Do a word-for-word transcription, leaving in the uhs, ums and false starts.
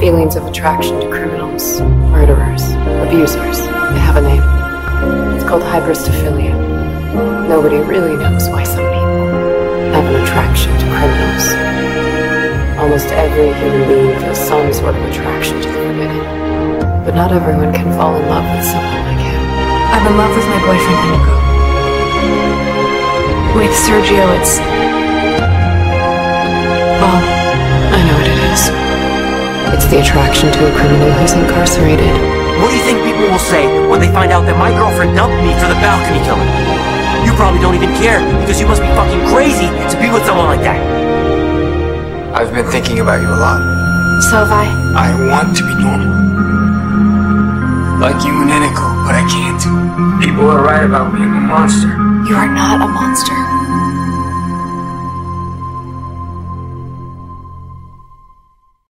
Feelings of attraction to criminals, murderers, abusers. They have a name. It's called hybristophilia. Nobody really knows why some people have an attraction to criminals. Almost every human being feels some sort of attraction to the forbidden. But not everyone can fall in love with someone like him. I'm in love with my boyfriend, Eniko. With Sergio, it's... well, I know what it is. It's the attraction to a criminal who's incarcerated. What do you think people will say when they find out that my girlfriend dumped me for the balcony killer? You probably don't even care, because you must be fucking crazy to be with someone like that. I've been thinking about you a lot. So have I. I want to be normal. Like you and Eniko, but I can't. People are right about being a monster. You are not a monster.